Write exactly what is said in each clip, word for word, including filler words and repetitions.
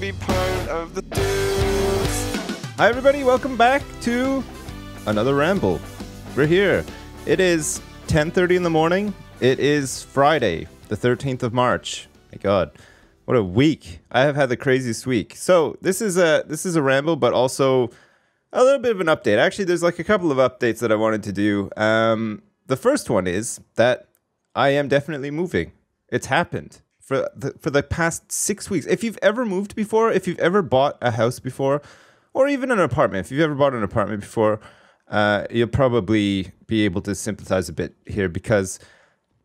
be part of the dudes. Hi everybody, welcome back to another ramble. We're here. It is ten thirty in the morning. It is Friday, the thirteenth of March. My God, what a week! I have had the craziest week. So this is a this is a ramble, but also a little bit of an update. Actually, there's like a couple of updates that I wanted to do. Um, the first one is that I am definitely moving. It's happened. For the, for the past six weeks. If you've ever moved before, if you've ever bought a house before, or even an apartment, if you've ever bought an apartment before, uh, you'll probably be able to sympathize a bit here because,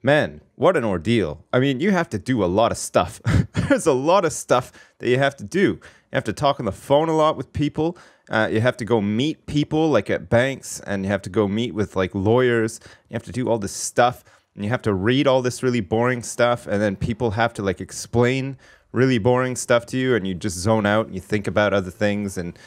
man, what an ordeal. I mean, you have to do a lot of stuff. There's a lot of stuff that you have to do. You have to talk on the phone a lot with people. Uh, you have to go meet people, like at banks, and you have to go meet with, like, lawyers. You have to do all this stuff. And you have to read all this really boring stuff, and then people have to, like, explain really boring stuff to you, and you just zone out, and you think about other things, and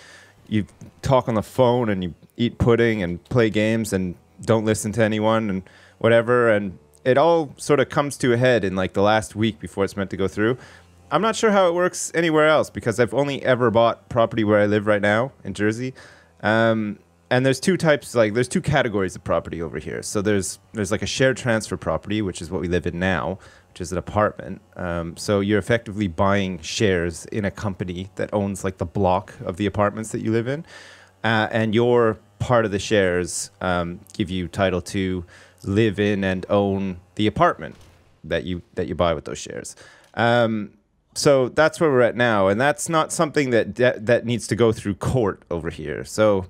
you talk on the phone, and you eat pudding, and play games, and don't listen to anyone, and whatever, and it all sort of comes to a head in, like, the last week before it's meant to go through. I'm not sure how it works anywhere else, because I've only ever bought property where I live right now, in Jersey, um... and there's two types, like, there's two categories of property over here. So there's, there's like, a share transfer property, which is what we live in now, which is an apartment. Um, so you're effectively buying shares in a company that owns, like, the block of the apartments that you live in. Uh, and your part of the shares um, give you title to live in and own the apartment that you, that you buy with those shares. Um, so that's where we're at now. And that's not something that, that needs to go through court over here. So...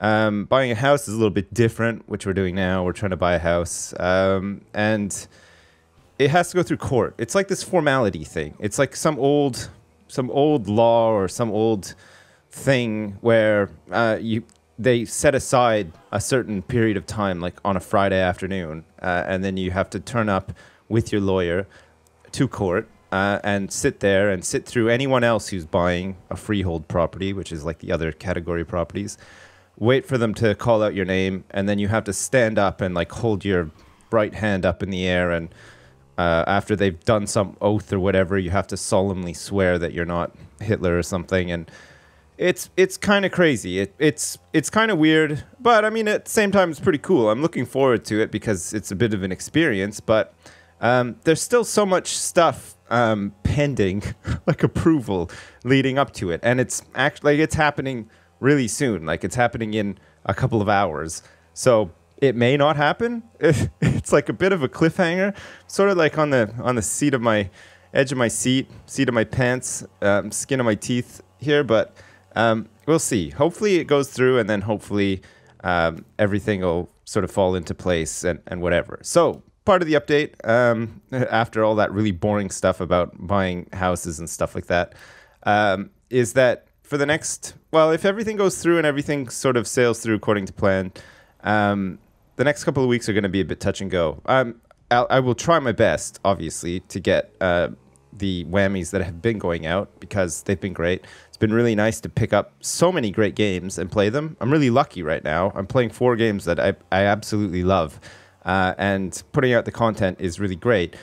Um, buying a house is a little bit different, which we're doing now. We're trying to buy a house, um, and it has to go through court. It's like this formality thing. It's like some old, some old law or some old thing where uh, you they set aside a certain period of time, like on a Friday afternoon, uh, and then you have to turn up with your lawyer to court uh, and sit there and sit through anyone else who's buying a freehold property, which is like the other category properties. Wait for them to call out your name, and then you have to stand up and, like, hold your right hand up in the air, and uh, after they've done some oath or whatever, you have to solemnly swear that you're not Hitler or something, and it's it's kind of crazy. It, it's it's kind of weird, but, I mean, at the same time, it's pretty cool. I'm looking forward to it because it's a bit of an experience, but um, there's still so much stuff um, pending, like, approval leading up to it, and it's actually, like, it's happening really soon. Like, it's happening in a couple of hours, so it may not happen. It's like a bit of a cliffhanger, sort of like on the on the seat of my edge of my seat, seat of my pants, um, skin of my teeth here. But um, we'll see. Hopefully it goes through, and then hopefully um, everything will sort of fall into place and and whatever. So part of the update um, after all that really boring stuff about buying houses and stuff like that um, is that. For the next, well, if everything goes through and everything sort of sails through according to plan, um, the next couple of weeks are going to be a bit touch and go. Um, I'll, I will try my best, obviously, to get uh, the whammies that have been going out because they've been great. It's been really nice to pick up so many great games and play them. I'm really lucky right now. I'm playing four games that I, I absolutely love, uh, and putting out the content is really great.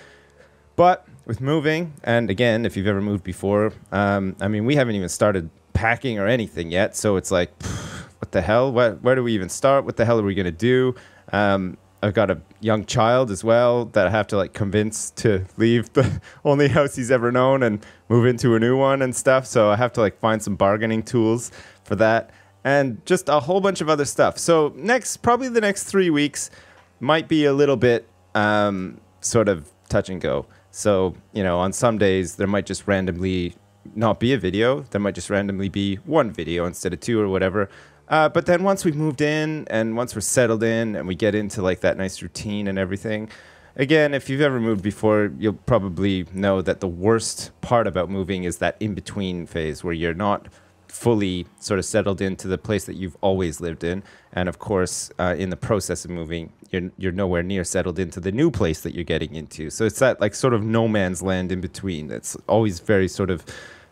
But with moving, and again, if you've ever moved before, um, I mean, we haven't even started packing or anything yet, so it's like, pff, what the hell? Where, where do we even start? What the hell are we gonna do? Um, I've got a young child as well that I have to, like, convince to leave the only house he's ever known and move into a new one and stuff, so I have to, like, find some bargaining tools for that, and just a whole bunch of other stuff. So next, probably the next three weeks might be a little bit um, sort of touch and go. So, you know, on some days there might just randomly not be a video. There might just randomly be one video instead of two or whatever. Uh, but then once we've moved in and once we're settled in and we get into, like, that nice routine and everything, again, if you've ever moved before, you'll probably know that the worst part about moving is that in-between phase where you're not fully sort of settled into the place that you've always lived in. And of course, uh, in the process of moving, you're, you're nowhere near settled into the new place that you're getting into. So it's that, like, sort of no man's land in between. That's always very sort of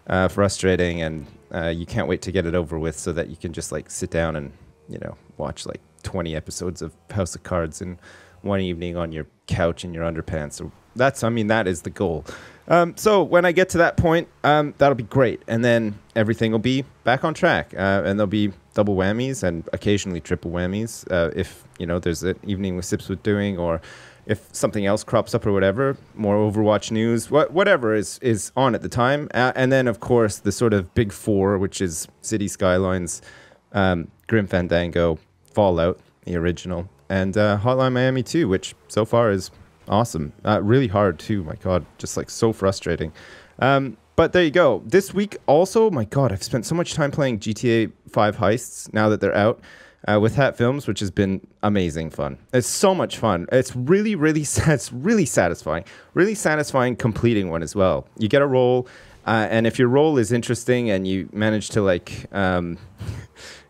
uh, frustrating, and uh, you can't wait to get it over with so that you can just, like, sit down and, you know, watch, like, twenty episodes of House of Cards in one evening on your couch in your underpants. So that's, I mean, that is the goal. Um, so when I get to that point, um, that'll be great. And then everything will be back on track. Uh, and there'll be double whammies and occasionally triple whammies. Uh, if, you know, there's an evening with Sips with doing, or if something else crops up or whatever, more Overwatch news, wh whatever is, is on at the time. Uh, and then, of course, the sort of big four, which is City Skylines, um, Grim Fandango, Fallout, the original, and uh, Hotline Miami two, which so far is... awesome. Uh, really hard, too. My God, just like so frustrating. Um, but there you go. This week also, my God, I've spent so much time playing G T A five heists now that they're out uh, with Hat Films, which has been amazing fun. It's so much fun. It's really, really, it's really satisfying. Really satisfying completing one as well. You get a role, uh, and if your role is interesting and you manage to like... Um,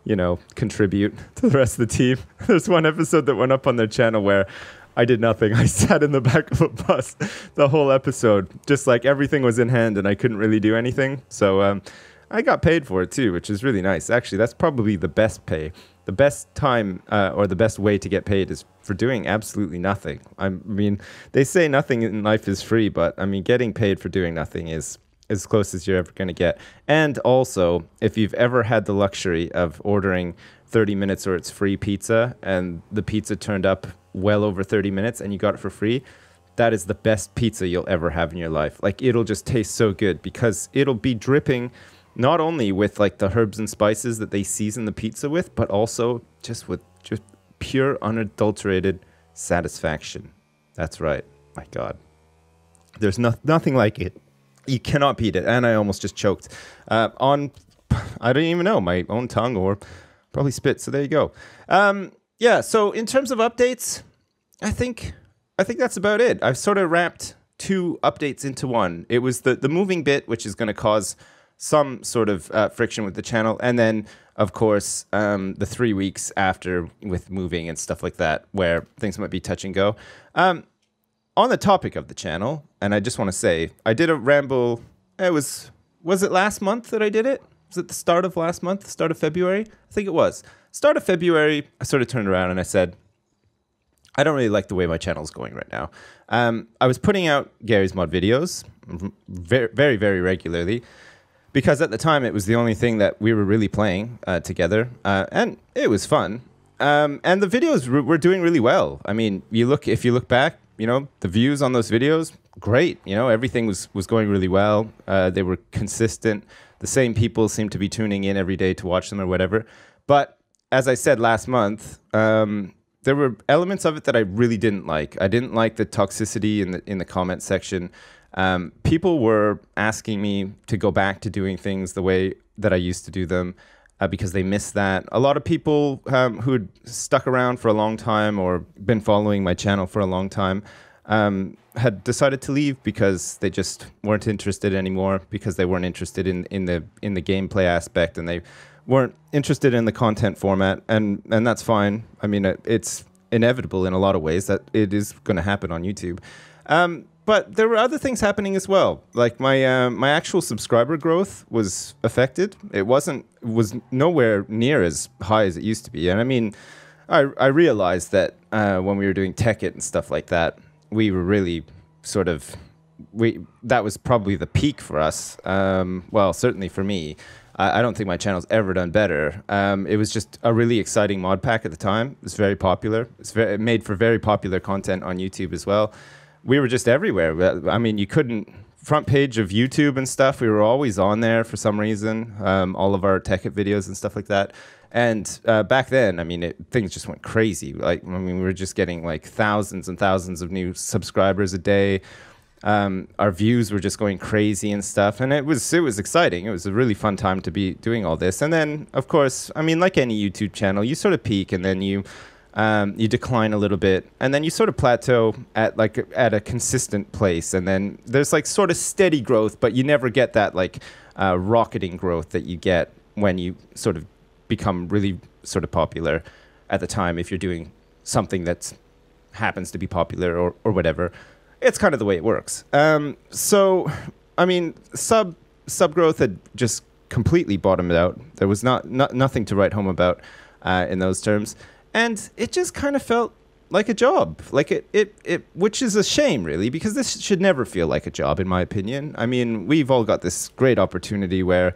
you know, contribute to the rest of the team. There's one episode that went up on their channel where I did nothing. I sat in the back of a bus the whole episode. Just like everything was in hand and I couldn't really do anything. So um, I got paid for it too, which is really nice. Actually, that's probably the best pay. The best time uh, or the best way to get paid is for doing absolutely nothing. I mean, they say nothing in life is free, but I mean, getting paid for doing nothing is... as close as you're ever going to get. And also, if you've ever had the luxury of ordering thirty minutes or it's free pizza, and the pizza turned up well over thirty minutes and you got it for free, that is the best pizza you'll ever have in your life. Like, it'll just taste so good because it'll be dripping not only with like the herbs and spices that they season the pizza with, but also just with just pure unadulterated satisfaction. That's right. My God. There's no nothing like it. You cannot beat it, and I almost just choked uh, on, I don't even know, my own tongue or probably spit, so there you go. Um, yeah, so in terms of updates, I think I think that's about it. I've sort of wrapped two updates into one. It was the, the moving bit, which is going to cause some sort of uh, friction with the channel, and then, of course, um, the three weeks after with moving and stuff like that, where things might be touch and go. Um, on the topic of the channel, and I just want to say, I did a ramble, it was, was it last month that I did it? Was it the start of last month, the start of February? I think it was. Start of February, I sort of turned around and I said, I don't really like the way my channel's going right now. Um, I was putting out Gary's Mod videos very, very, very regularly, because at the time it was the only thing that we were really playing uh, together, uh, and it was fun. Um, and the videos were doing really well. I mean, you look if you look back, you know, the views on those videos, great. You know, everything was, was going really well. Uh, they were consistent. The same people seemed to be tuning in every day to watch them or whatever. But as I said last month, um, there were elements of it that I really didn't like. I didn't like the toxicity in the, in the comment section. Um, people were asking me to go back to doing things the way that I used to do them. Uh, because they missed that. A lot of people um, who'd stuck around for a long time or been following my channel for a long time um, had decided to leave because they just weren't interested anymore, because they weren't interested in, in the in the gameplay aspect, and they weren't interested in the content format, and, and that's fine. I mean, it, it's inevitable in a lot of ways that it is going to happen on YouTube. Um, But there were other things happening as well. Like my uh, my actual subscriber growth was affected. It wasn't was nowhere near as high as it used to be. And I mean, I I realized that uh, when we were doing Tekkit and stuff like that, we were really sort of we that was probably the peak for us. Um, well, certainly for me. I don't think my channel's ever done better. Um, it was just a really exciting mod pack at the time. It was very popular. It's very it made for very popular content on YouTube as well. We were just everywhere. I mean, you couldn't... Front page of YouTube and stuff, we were always on there for some reason. Um, all of our Tekkit videos and stuff like that. And uh, back then, I mean, it, things just went crazy. Like, I mean, we were just getting like thousands and thousands of new subscribers a day. Um, our views were just going crazy and stuff. And it was, it was exciting. It was a really fun time to be doing all this. And then, of course, I mean, like any YouTube channel, you sort of peak and then you... Um, you decline a little bit, and then you sort of plateau at like at a consistent place, and then there's like sort of steady growth, but you never get that like uh, rocketing growth that you get when you sort of become really sort of popular at the time. If you're doing something that happens to be popular or, or whatever, it's kind of the way it works. Um, so, I mean, sub sub growth had just completely bottomed out. There was not, not nothing to write home about uh, in those terms. And it just kind of felt like a job, like it, it, it, which is a shame, really, because this should never feel like a job, in my opinion. I mean, we've all got this great opportunity where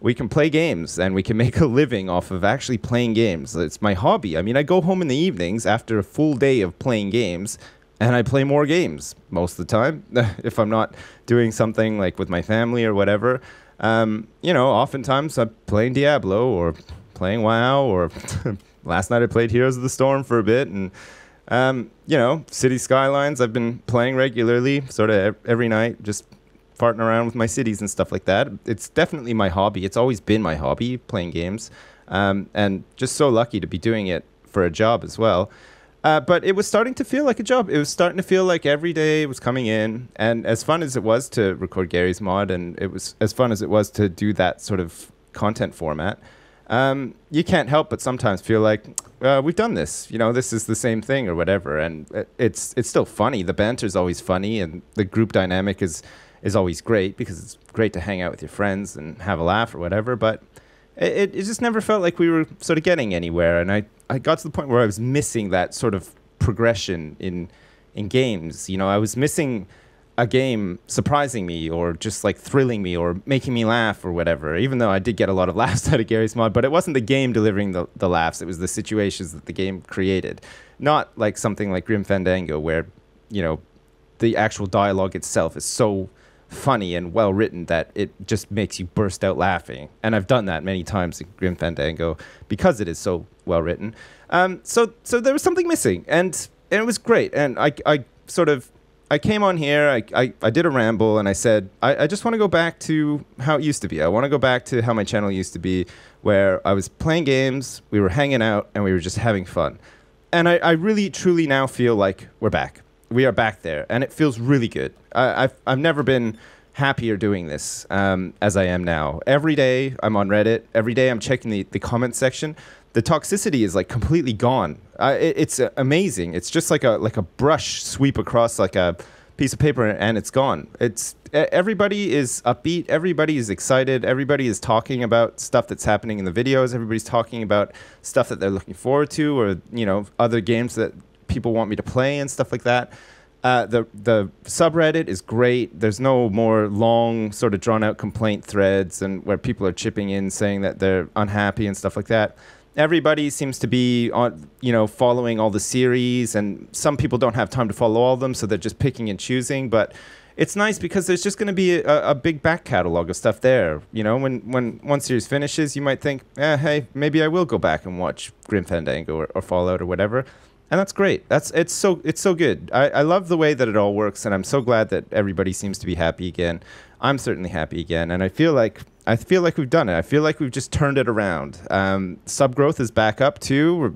we can play games and we can make a living off of actually playing games. It's my hobby. I mean, I go home in the evenings after a full day of playing games, and I play more games most of the time if I'm not doing something like with my family or whatever. Um, you know, oftentimes I'm playing Diablo or playing WoW, or last night I played Heroes of the Storm for a bit, and um, you know, City Skylines I've been playing regularly, sort of every night, just farting around with my cities and stuff like that. It's definitely my hobby. It's always been my hobby, playing games, um, and just so lucky to be doing it for a job as well. Uh, but it was starting to feel like a job. It was starting to feel like every day was coming in. And as fun as it was to record Gary's Mod, and it was as fun as it was to do that sort of content format, um, you can't help but sometimes feel like, uh, we've done this. You know, this is the same thing or whatever. And it, it's it's still funny. The banter's always funny, and the group dynamic is is always great, because it's great to hang out with your friends and have a laugh or whatever. But it, it just never felt like we were sort of getting anywhere. And I. I got to the point where I was missing that sort of progression in in games. You know, I was missing a game surprising me, or just like thrilling me, or making me laugh or whatever, even though I did get a lot of laughs out of Gary's Mod. But it wasn't the game delivering the, the laughs. It was the situations that the game created. Not like something like Grim Fandango, where, you know, the actual dialogue itself is so funny and well written that it just makes you burst out laughing. And I've done that many times in Grim Fandango because it is so well written. Um, so so there was something missing, and, and it was great. And I, I sort of, I came on here, I, I, I did a ramble, and I said, I, I just want to go back to how it used to be. I want to go back to how my channel used to be, where I was playing games, we were hanging out, and we were just having fun. And I, I really, truly now feel like we're back. We are back there, and it feels really good. I, I've, I've never been happier doing this um, as I am now. Every day I'm on Reddit. Every day I'm checking the, the comment section. The toxicity is like completely gone. Uh, it, it's uh, amazing. It's just like a like a brush sweep across like a piece of paper, and it's gone. It's everybody is upbeat. Everybody is excited. Everybody is talking about stuff that's happening in the videos. Everybody's talking about stuff that they're looking forward to, or, you know, other games that people want me to play and stuff like that. Uh, the the subreddit is great. There's no more long, sort of drawn out complaint threads, and where people are chipping in saying that they're unhappy and stuff like that. Everybody seems to be on, you know, following all the series, and some people don't have time to follow all of them, so they're just picking and choosing. But it's nice because there's just going to be a, a big back catalog of stuff there. You know, when when one series finishes, you might think, eh, hey, maybe I will go back and watch Grim Fandango or, or Fallout or whatever. And that's great. That's it's so it's so good. I, I love the way that it all works, and I'm so glad that everybody seems to be happy again. I'm certainly happy again, and I feel like I feel like we've done it. I feel like we've just turned it around. Um, sub growth is back up too. We're,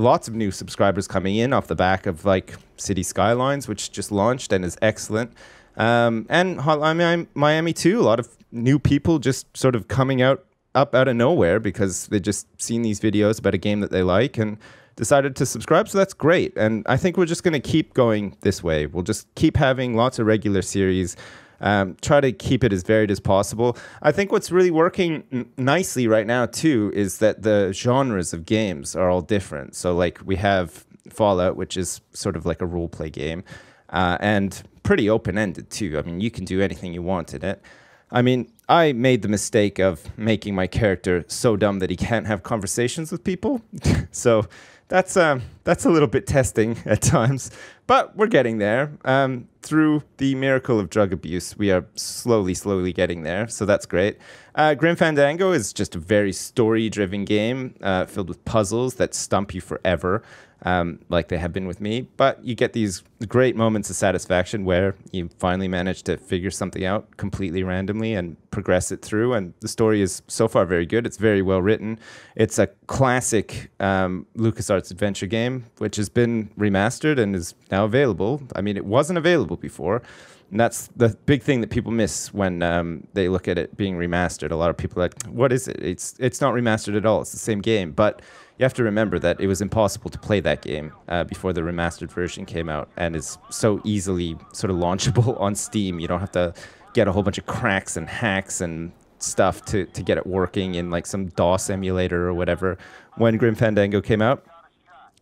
lots of new subscribers coming in off the back of like City Skylines, which just launched and is excellent, um, and Hotline Miami two. A lot of new people just sort of coming out up out of nowhere because they just seen these videos about a game that they like and decided to subscribe, so that's great. And I think we're just going to keep going this way. We'll just keep having lots of regular series, um, try to keep it as varied as possible. I think what's really working n nicely right now, too, is that the genres of games are all different. So, like, we have Fallout, which is sort of like a role-play game, uh, and pretty open-ended, too. I mean, you can do anything you want in it. I mean, I made the mistake of making my character so dumb that he can't have conversations with people, so... That's um, that's a little bit testing at times, but we're getting there. Um, through the miracle of drug abuse, we are slowly, slowly getting there, so that's great. Uh, Grim Fandango is just a very story-driven game uh, filled with puzzles that stump you forever, um, like they have been with me. But you get these great moments of satisfaction where you finally manage to figure something out completely randomly and progress it through, and the story is so far very good. It's very well written. It's a classic um, LucasArts adventure game, which has been remastered and is now available. I mean, it wasn't available before, and that's the big thing that people miss when um, they look at it being remastered. A lot of people are like, what is it? It's, it's not remastered at all. It's the same game, but you have to remember that it was impossible to play that game uh, before the remastered version came out, and it's so easily sort of launchable on Steam. You don't have to get a whole bunch of cracks and hacks and stuff to, to get it working in like some DOS emulator or whatever. When Grim Fandango came out,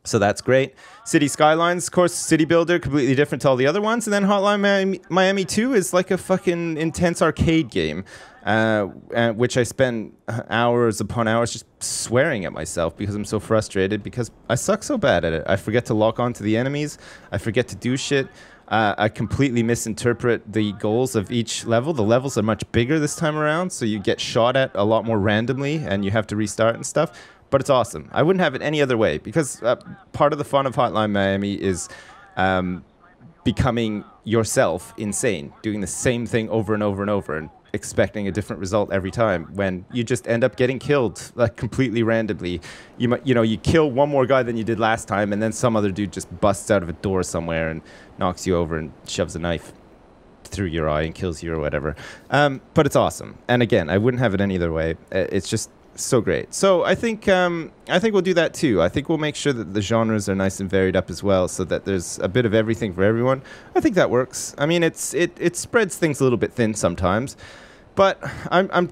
So that's great. City Skylines, of course, city builder, completely different to all the other ones. And then Hotline Miami two is like a fucking intense arcade game, uh, which I spend hours upon hours just swearing at myself because I'm so frustrated because I suck so bad at it. I forget to lock on to the enemies. I forget to do shit. Uh, I completely misinterpret the goals of each level. The levels are much bigger this time around, so you get shot at a lot more randomly and you have to restart and stuff. But it's awesome. I wouldn't have it any other way because uh, part of the fun of Hotline Miami is um, becoming yourself insane, doing the same thing over and over and over and expecting a different result every time when you just end up getting killed like completely randomly. You, you know, you kill one more guy than you did last time and then some other dude just busts out of a door somewhere and knocks you over and shoves a knife through your eye and kills you or whatever. Um, but it's awesome. And again, I wouldn't have it any other way. It's just so great. So I think um, I think we'll do that too. I think we'll make sure that the genres are nice and varied up as well, so that there's a bit of everything for everyone. I think that works. I mean, it's it it spreads things a little bit thin sometimes, but I'm I'm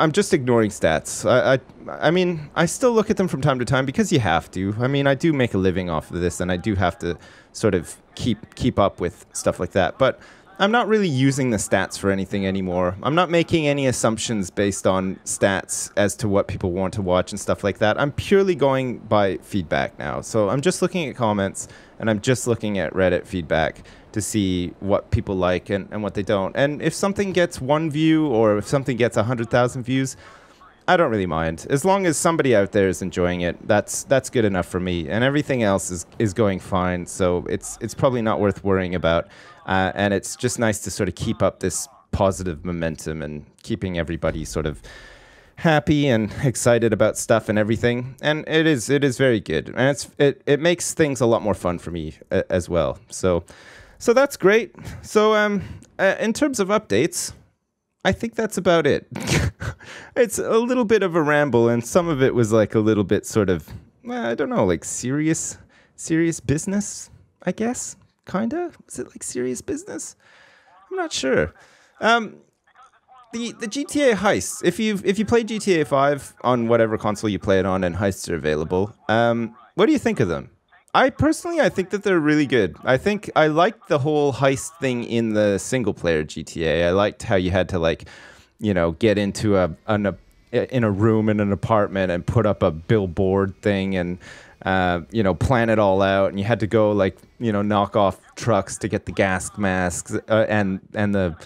I'm just ignoring stats. I I, I mean I still look at them from time to time because you have to. I mean I do make a living off of this, and I do have to sort of keep keep up with stuff like that. But I'm not really using the stats for anything anymore. I'm not making any assumptions based on stats as to what people want to watch and stuff like that. I'm purely going by feedback now. So I'm just looking at comments and I'm just looking at Reddit feedback to see what people like and, and what they don't. And if something gets one view or if something gets one hundred thousand views, I don't really mind. As long as somebody out there is enjoying it, that's that's good enough for me. And everything else is, is going fine, so it's it's probably not worth worrying about. Uh, and it's just nice to sort of keep up this positive momentum and keeping everybody sort of happy and excited about stuff and everything. And it is it is very good. And it's it, it makes things a lot more fun for me uh, as well. So so that's great. So um uh, in terms of updates, I think that's about it. It's a little bit of a ramble, and some of it was like a little bit sort of, I don't know, like serious, serious business, I guess, kinda. Was it like serious business? I'm not sure. Um, the the G T A heists. If you if you play G T A five on whatever console you play it on, and heists are available, um, what do you think of them? I personally, I think that they're really good. I think I liked the whole heist thing in the single-player G T A. I liked how you had to, like, you know, get into a, an, a in a room in an apartment and put up a billboard thing and, uh, you know, plan it all out. And you had to go, like, you know, knock off trucks to get the gas masks uh, and and the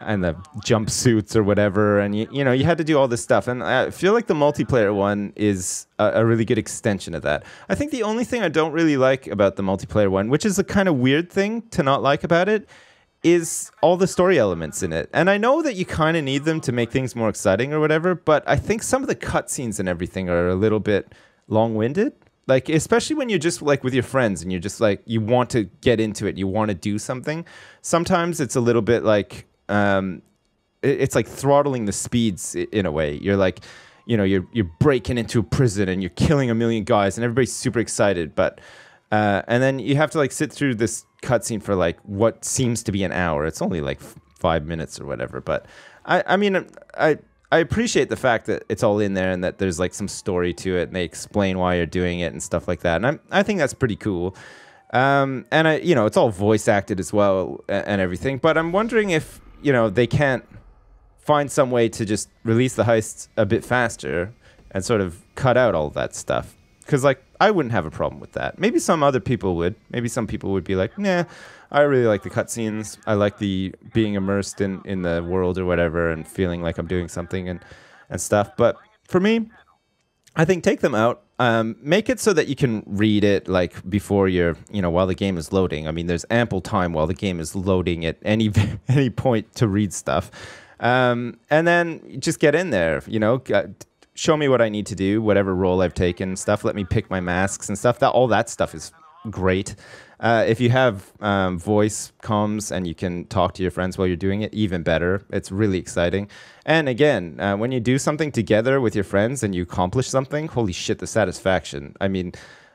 and the jumpsuits or whatever. And, you, you know, you had to do all this stuff. And I feel like the multiplayer one is a, a really good extension of that. I think the only thing I don't really like about the multiplayer one, which is a kind of weird thing to not like about it, is all the story elements in it. And I know that you kind of need them to make things more exciting or whatever, but I think some of the cutscenes and everything are a little bit long-winded. Like, especially when you're just, like, with your friends and you're just, like, you want to get into it, you want to do something. Sometimes it's a little bit like... Um, it's like throttling the speeds in a way. You're like, you know, you're you're breaking into a prison and you're killing a million guys and everybody's super excited. But uh, and then you have to, like, sit through this cutscene for, like, what seems to be an hour. It's only like f five minutes or whatever. But I I mean I I appreciate the fact that it's all in there and that there's, like, some story to it and they explain why you're doing it and stuff like that. And I I think that's pretty cool. Um, and I you know it's all voice acted as well and everything. But I'm wondering if, you know, they can't find some way to just release the heists a bit faster and sort of cut out all that stuff. Because, like, I wouldn't have a problem with that. Maybe some other people would. Maybe some people would be like, nah, I really like the cutscenes. I like the being immersed in, in the world or whatever and feeling like I'm doing something and, and stuff. But for me, I think take them out. Um, make it so that you can read it, like, before you're, you know, while the game is loading. I mean, there's ample time while the game is loading at any any point to read stuff. Um, and then just get in there, you know, show me what I need to do, whatever role I've taken and stuff. Let me pick my masks and stuff. That, all that stuff is great. Uh, if you have um, voice comms and you can talk to your friends while you're doing it, even better. It's really exciting. And again, uh, when you do something together with your friends and you accomplish something, holy shit, the satisfaction. I mean,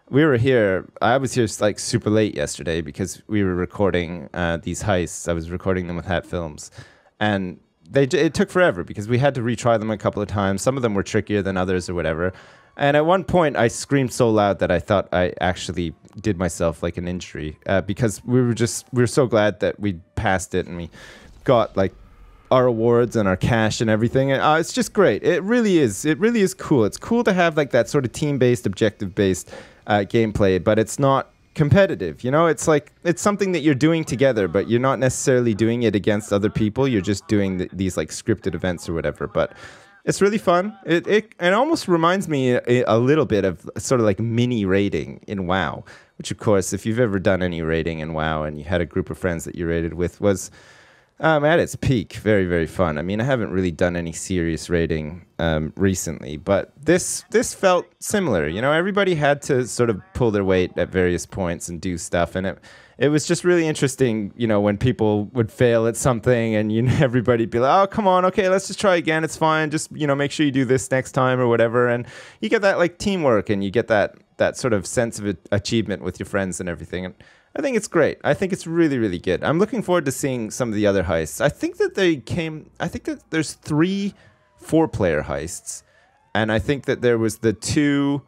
we were here, I was here like super late yesterday because we were recording uh, these heists. I was recording them with Hat Films. And they it took forever because we had to retry them a couple of times. Some of them were trickier than others or whatever. And at one point, I screamed so loud that I thought I actually did myself like an injury, uh, because we were just we were so glad that we passed it and we got like our awards and our cash and everything. And uh, it's just great. It really is. It really is cool. It's cool to have like that sort of team-based, objective-based uh, gameplay, but it's not competitive. You know, it's like it's something that you're doing together, but you're not necessarily doing it against other people. You're just doing th these like scripted events or whatever. But it's really fun. It, it it almost reminds me a, a little bit of sort of like mini raiding in WoW, which of course, if you've ever done any raiding in WoW and you had a group of friends that you raided with, was um, at its peak very, very fun. I mean, I haven't really done any serious raiding um, recently, but this this felt similar. You know, everybody had to sort of pull their weight at various points and do stuff, and it. It was just really interesting, you know, when people would fail at something and you know, everybody'd be like, oh, come on, okay, let's just try again, it's fine, just, you know, make sure you do this next time or whatever. And you get that, like, teamwork and you get that, that sort of sense of achievement with your friends and everything. And I think it's great. I think it's really, really good. I'm looking forward to seeing some of the other heists. I think that they came, I think that there's three four-player heists, and I think that there was the two...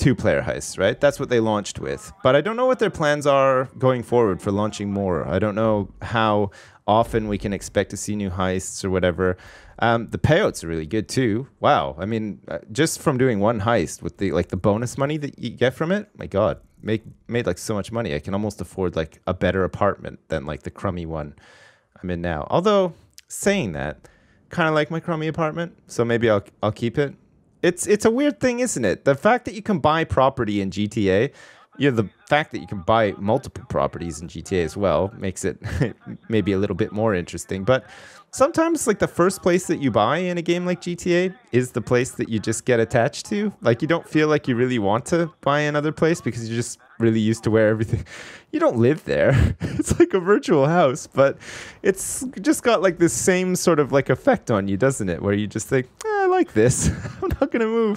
two-player heists, right? That's what they launched with. But I don't know what their plans are going forward for launching more. I don't know how often we can expect to see new heists or whatever. Um, the payouts are really good too. Wow. I mean, just from doing one heist with the like the bonus money that you get from it, my God, make made like so much money. I can almost afford like a better apartment than like the crummy one I'm in now. Although saying that, kind of like my crummy apartment, so maybe I'll I'll keep it. It's it's a weird thing, isn't it? The fact that you can buy property in G T A, you know, the fact that you can buy multiple properties in G T A as well makes it maybe a little bit more interesting. But sometimes, like, the first place that you buy in a game like G T A is the place that you just get attached to. Like, you don't feel like you really want to buy another place because you're just really used to where everything... You don't live there. It's like a virtual house, but it's just got, like, this same sort of, like, effect on you, doesn't it? Where you just think, eh, I like this. I'm not going to move.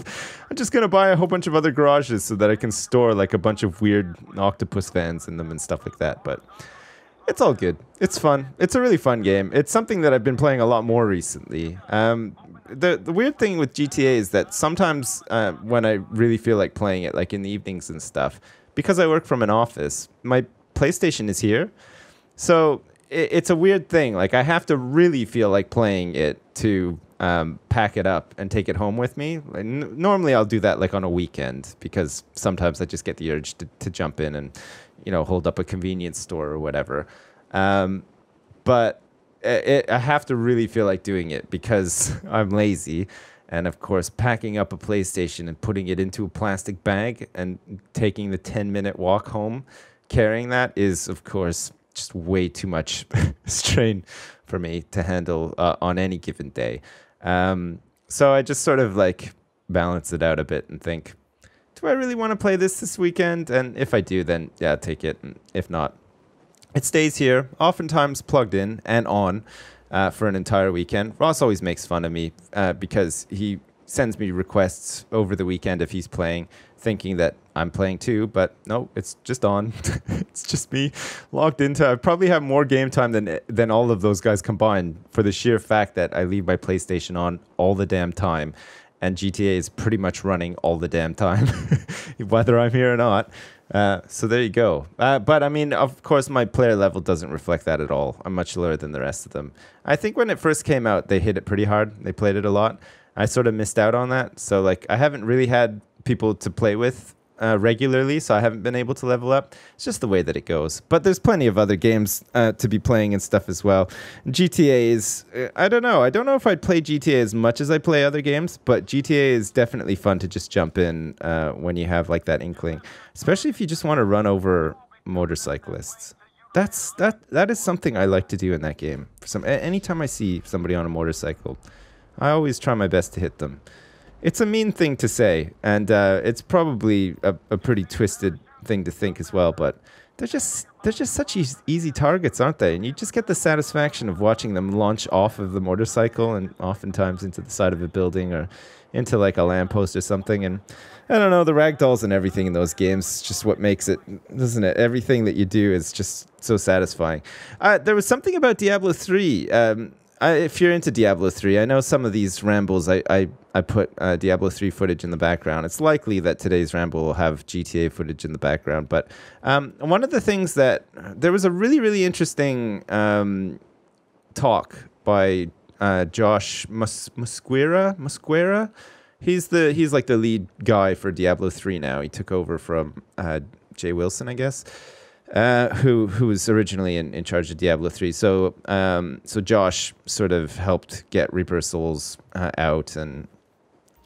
I'm just going to buy a whole bunch of other garages so that I can store, like, a bunch of weird octopus vans in them and stuff like that, but... It's all good. It's fun. It's a really fun game. It's something that I've been playing a lot more recently. Um, the the weird thing with G T A is that sometimes uh, when I really feel like playing it, like in the evenings and stuff, because I work from an office, my PlayStation is here. So it, it's a weird thing. Like, I have to really feel like playing it to um, pack it up and take it home with me. Like, n normally I'll do that like on a weekend because sometimes I just get the urge to, to jump in and... you know, hold up a convenience store or whatever. Um, but it, it, I have to really feel like doing it because I'm lazy. And, of course, packing up a PlayStation and putting it into a plastic bag and taking the ten-minute walk home, carrying that is, of course, just way too much strain for me to handle uh, on any given day. Um, so I just sort of, like, balance it out a bit and think, do I really want to play this this weekend? And if I do, then yeah, take it. And if not, it stays here, oftentimes plugged in and on uh, for an entire weekend. Ross always makes fun of me uh, because he sends me requests over the weekend if he's playing, thinking that I'm playing too, but no, it's just on. It's just me logged into. I probably have more game time than than all of those guys combined for the sheer fact that I leave my PlayStation on all the damn time. And G T A is pretty much running all the damn time, whether I'm here or not. Uh, so there you go. Uh, but, I mean, of course, my player level doesn't reflect that at all. I'm much lower than the rest of them. I think when it first came out, they hit it pretty hard. They played it a lot. I sort of missed out on that. So, like, I haven't really had people to play with uh, regularly, so I haven't been able to level up. It's just the way that it goes. But there's plenty of other games uh, to be playing and stuff as well. G T A is... I don't know. I don't know if I'd play G T A as much as I play other games, but G T A is definitely fun to just jump in uh, when you have, like, that inkling. Especially if you just want to run over motorcyclists. That's that. That is something I like to do in that game. For some, anytime I see somebody on a motorcycle, I always try my best to hit them. It's a mean thing to say, and uh, it's probably a, a pretty twisted thing to think as well, but they're just, they're just such easy, easy targets, aren't they? And you just get the satisfaction of watching them launch off of the motorcycle and oftentimes into the side of a building or into like a lamppost or something. And I don't know, the ragdolls and everything in those games is just what makes it, isn't it? Everything that you do is just so satisfying. Uh, there was something about Diablo three. Um, I, if you're into Diablo three, I know some of these rambles, I, I, I put uh, Diablo three footage in the background. It's likely that today's ramble will have G T A footage in the background. But um, one of the things that... There was a really, really interesting um, talk by uh, Josh Mus Musquera. Musquera? He's, the, he's like the lead guy for Diablo three now. He took over from uh, Jay Wilson, I guess. Uh, who who was originally in, in charge of Diablo three. So um, so Josh sort of helped get Reaper of Souls uh, out and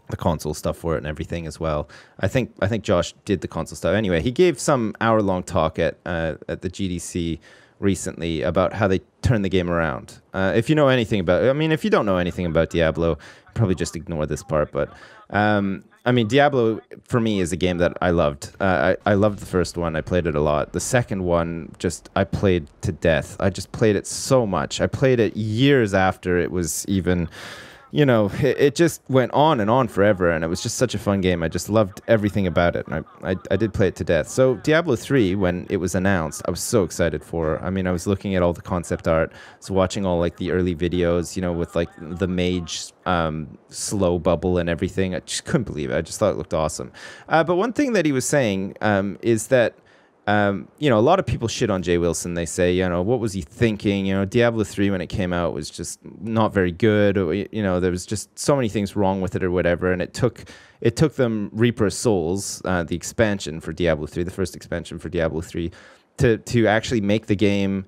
the console stuff for it and everything as well. I think I think Josh did the console stuff anyway. He gave some hour long talk at uh, at the G D C recently about how they turned the game around. Uh, if you know anything about, I mean, if you don't know anything about Diablo, probably just ignore this part. But um, I mean, Diablo, for me, is a game that I loved. Uh, I, I loved the first one. I played it a lot. The second one, just, I played to death. I just played it so much. I played it years after it was even, you know, it, it just went on and on forever, and it was just such a fun game. I just loved everything about it, and I, I, I did play it to death. So Diablo three, when it was announced, I was so excited for. I mean, I was looking at all the concept art. I was watching all, like, the early videos, you know, with, like, the mage... Um, slow bubble and everything. I just couldn't believe it. I just thought it looked awesome. Uh, but one thing that he was saying um, is that, um, you know, a lot of people shit on Jay Wilson. They say, you know, what was he thinking? You know, Diablo three, when it came out, was just not very good. Or, you know, there was just so many things wrong with it or whatever. And it took it took them Reaper of Souls, uh, the expansion for Diablo three, the first expansion for Diablo three, to, to actually make the game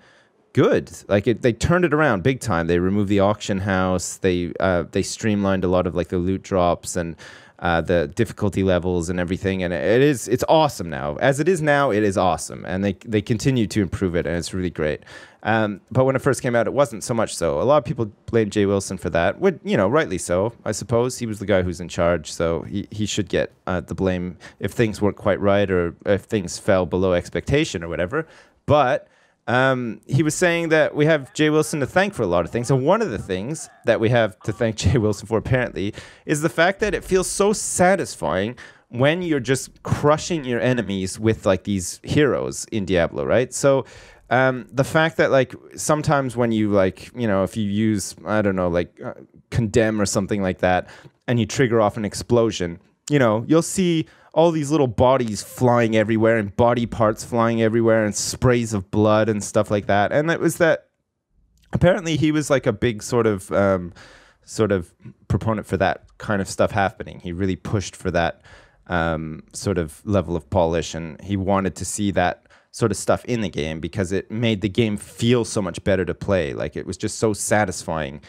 good. Like, it, they turned it around big time. They removed the auction house. They uh, they streamlined a lot of, like, the loot drops and uh, the difficulty levels and everything. And it is it's awesome now. As it is now, it is awesome. And they they continue to improve it, and it's really great. Um, but when it first came out, it wasn't so much so. A lot of people blame Jay Wilson for that. Would, you know, rightly so, I suppose. He was the guy who's in charge, so he, he should get uh, the blame if things weren't quite right or if things fell below expectation or whatever. But Um, he was saying that we have Jay Wilson to thank for a lot of things, and one of the things that we have to thank Jay Wilson for, apparently, is the fact that it feels so satisfying when you're just crushing your enemies with, like, these heroes in Diablo, right? So um, the fact that, like, sometimes when you, like, you know, if you use, I don't know, like, uh, condemn or something like that, and you trigger off an explosion, you know, you'll see all these little bodies flying everywhere and body parts flying everywhere and sprays of blood and stuff like that. And it was that apparently he was like a big sort of um, sort of proponent for that kind of stuff happening. He really pushed for that um, sort of level of polish, and he wanted to see that sort of stuff in the game because it made the game feel so much better to play. Like, it was just so satisfying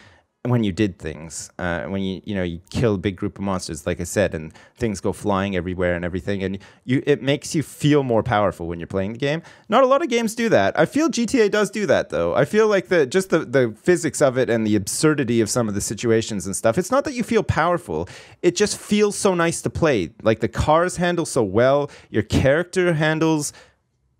when you did things, uh, when you you know you kill a big group of monsters, like I said, and things go flying everywhere and everything, and you it makes you feel more powerful when you're playing the game. Not a lot of games do that. I feel G T A does do that, though. I feel like the just the the physics of it and the absurdity of some of the situations and stuff. It's not that you feel powerful; it just feels so nice to play. Like, the cars handle so well, your character handles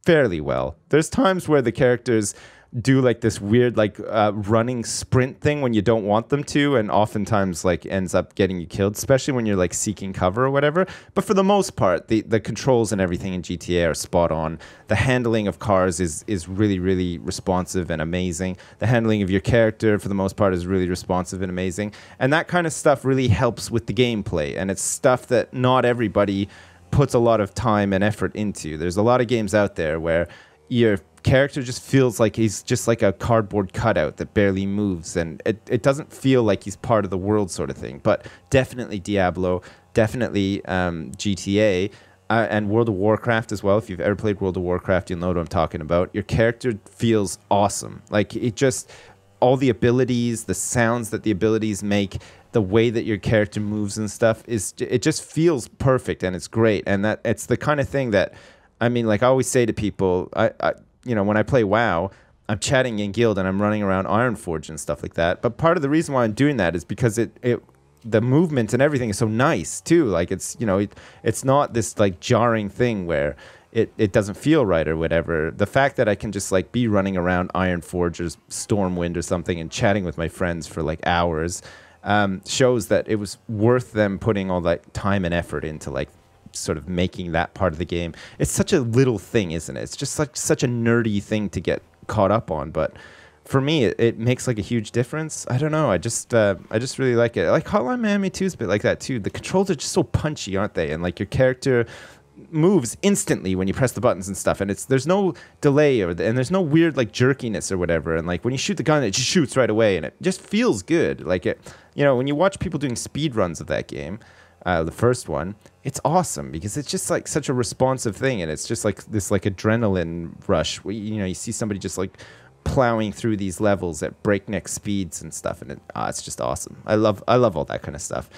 fairly well. There's times where the characters do like this weird like uh, running sprint thing when you don't want them to, and oftentimes like ends up getting you killed, especially when you're like seeking cover or whatever. But for the most part, the the controls and everything in G T A are spot on. The handling of cars is is really really responsive and amazing. The handling of your character for the most part is really responsive and amazing. And that kind of stuff really helps with the gameplay, and it's stuff that not everybody puts a lot of time and effort into. There's a lot of games out there where you're character just feels like he's just like a cardboard cutout that barely moves, and it, it doesn't feel like he's part of the world sort of thing. But definitely Diablo, definitely um, G T A, uh, and World of Warcraft as well. If you've ever played World of Warcraft, you'll know what I'm talking about. Your character feels awesome. Like, it just, all the abilities, the sounds that the abilities make, the way that your character moves and stuff, is it just feels perfect, and it's great. And that it's the kind of thing that, I mean, like I always say to people, I... I you know, when I play WoW, I'm chatting in guild and I'm running around Ironforge and stuff like that. But part of the reason why I'm doing that is because it, it the movement and everything is so nice too. Like, it's, you know, it, it's not this like jarring thing where it, it doesn't feel right or whatever. The fact that I can just like be running around Ironforge or Stormwind or something and chatting with my friends for like hours um, shows that it was worth them putting all that time and effort into like sort of making that part of the game. It's such a little thing, isn't it? It's just like such a nerdy thing to get caught up on, but for me, it, it makes like a huge difference. I don't know. I just uh, I just really like it. Like Hotline Miami two is a bit like that too. The controls are just so punchy, aren't they? And like your character moves instantly when you press the buttons and stuff, and it's there's no delay or the, and there's no weird like jerkiness or whatever. And like when you shoot the gun, it just shoots right away, and it just feels good. Like it, you know, when you watch people doing speed runs of that game, uh, the first one, it's awesome because it's just like such a responsive thing, and it's just like this like adrenaline rush. Where, you know, you see somebody just like plowing through these levels at breakneck speeds and stuff, and it, ah, it's just awesome. I love I love all that kind of stuff.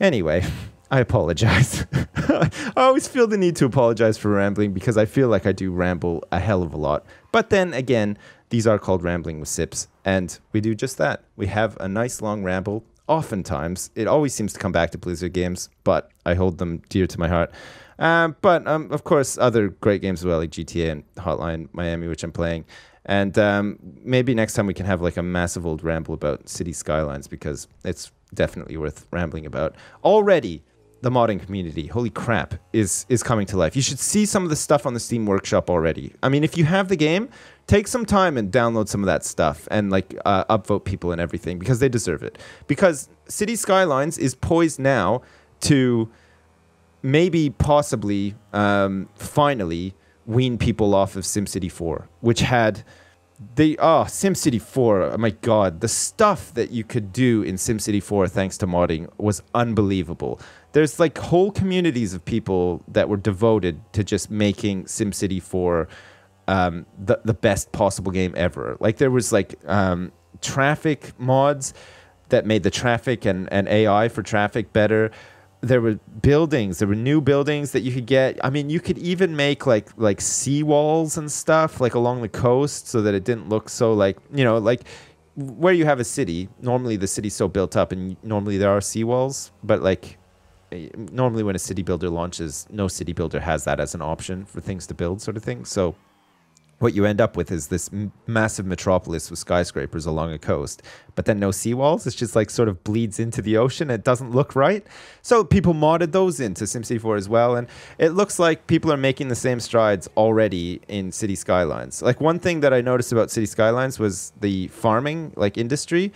Anyway. I apologize. I always feel the need to apologize for rambling because I feel like I do ramble a hell of a lot. But then again, these are called Rambling with Sips, and we do just that. We have a nice long ramble. Oftentimes, it always seems to come back to Blizzard games, but I hold them dear to my heart. Um, but um, of course, other great games as well, like G T A and Hotline Miami, which I'm playing. And um, maybe next time we can have like a massive old ramble about City Skylines because it's definitely worth rambling about. Already, the modding community, holy crap, is is coming to life. You should see some of the stuff on the Steam Workshop already. I mean, if you have the game, take some time and download some of that stuff and like uh, upvote people and everything because they deserve it. Because City Skylines is poised now to maybe possibly um, finally wean people off of SimCity four, which had the oh SimCity four. Oh my God, the stuff that you could do in SimCity four thanks to modding was unbelievable. There's like whole communities of people that were devoted to just making SimCity four um, the, the best possible game ever. Like there was like um, traffic mods that made the traffic and, and A I for traffic better. There were buildings, there were new buildings that you could get. I mean, you could even make like like sea walls and stuff like along the coast so that it didn't look so like, you know, like where you have a city, normally the city's so built up and normally there are sea walls, but like normally when a city builder launches, no city builder has that as an option for things to build sort of thing. So what you end up with is this m massive metropolis with skyscrapers along a coast, but then no seawalls. It's just like sort of bleeds into the ocean. It doesn't look right. So people modded those into SimCity four as well. And it looks like people are making the same strides already in City Skylines. Like one thing that I noticed about City Skylines was the farming like industry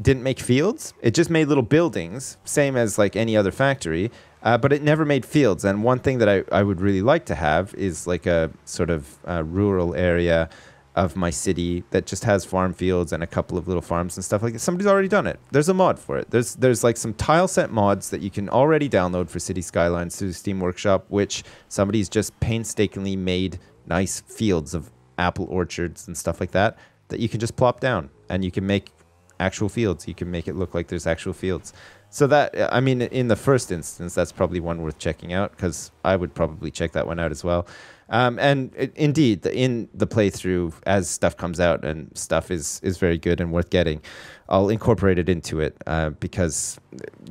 didn't make fields. It just made little buildings, same as like any other factory, uh, but it never made fields. And one thing that I, I would really like to have is like a sort of uh, rural area of my city that just has farm fields and a couple of little farms and stuff like that. Somebody's already done it. There's a mod for it. There's there's like some tile set mods that you can already download for City Skylines through Steam Workshop, which somebody's just painstakingly made nice fields of apple orchards and stuff like that, that you can just plop down and you can make actual fields. You can make it look like there's actual fields. So that, I mean, in the first instance, that's probably one worth checking out because I would probably check that one out as well. Um, and it, indeed, the, in the playthrough, as stuff comes out and stuff is, is very good and worth getting, I'll incorporate it into it uh, because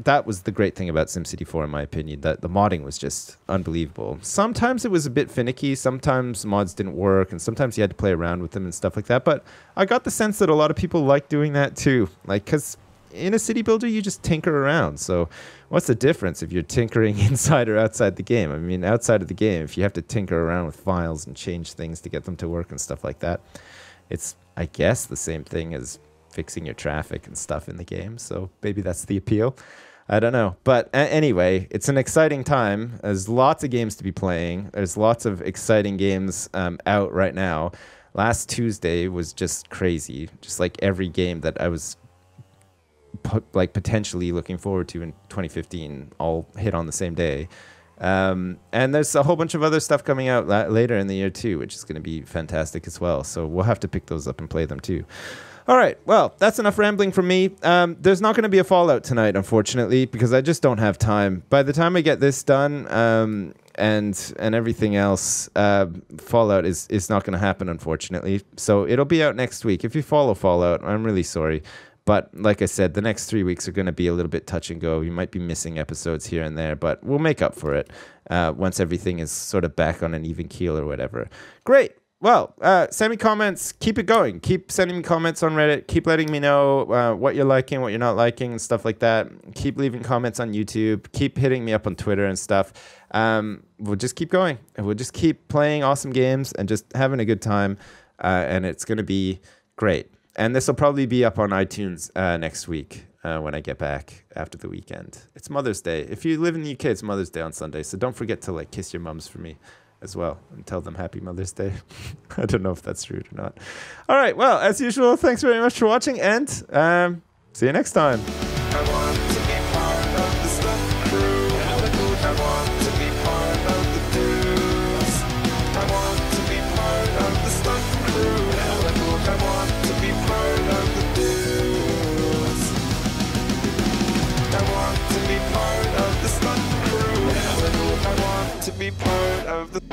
that was the great thing about SimCity four, in my opinion, that the modding was just unbelievable. Sometimes it was a bit finicky. Sometimes mods didn't work, and sometimes you had to play around with them and stuff like that. But I got the sense that a lot of people like doing that too, like because in a city builder, you just tinker around. So what's the difference if you're tinkering inside or outside the game? I mean, outside of the game, if you have to tinker around with files and change things to get them to work and stuff like that, it's, I guess, the same thing as fixing your traffic and stuff in the game. So maybe that's the appeal. I don't know. But anyway, it's an exciting time. There's lots of games to be playing. There's lots of exciting games um, out right now. Last Tuesday was just crazy. Just like every game that I was Put, like potentially looking forward to in twenty fifteen all hit on the same day, um, and there's a whole bunch of other stuff coming out la later in the year too, which is going to be fantastic as well, so we'll have to pick those up and play them too. All right, well, that's enough rambling from me. Um, there's not going to be a Fallout tonight, unfortunately, because I just don't have time. By the time I get this done um, and and everything else, uh, Fallout is, is not going to happen, unfortunately, so it'll be out next week. If you follow Fallout, I'm really sorry. But like I said, the next three weeks are going to be a little bit touch and go. You might be missing episodes here and there, but we'll make up for it uh, once everything is sort of back on an even keel or whatever. Great. Well, uh, send me comments. Keep it going. Keep sending me comments on Reddit. Keep letting me know uh, what you're liking, what you're not liking, and stuff like that. Keep leaving comments on YouTube. Keep hitting me up on Twitter and stuff. Um, we'll just keep going. And we'll just keep playing awesome games and just having a good time. Uh, and it's going to be Great. And this will probably be up on iTunes uh, next week uh, when I get back after the weekend. It's Mother's Day. If you live in the U K, it's Mother's Day on Sunday. So don't forget to like kiss your mums for me as well and tell them Happy Mother's Day. I don't know if that's rude or not. All right. Well, as usual, thanks very much for watching, and um, see you next time. Part of the